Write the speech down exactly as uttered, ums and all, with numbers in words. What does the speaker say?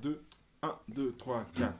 deux, un, deux, trois, quatre.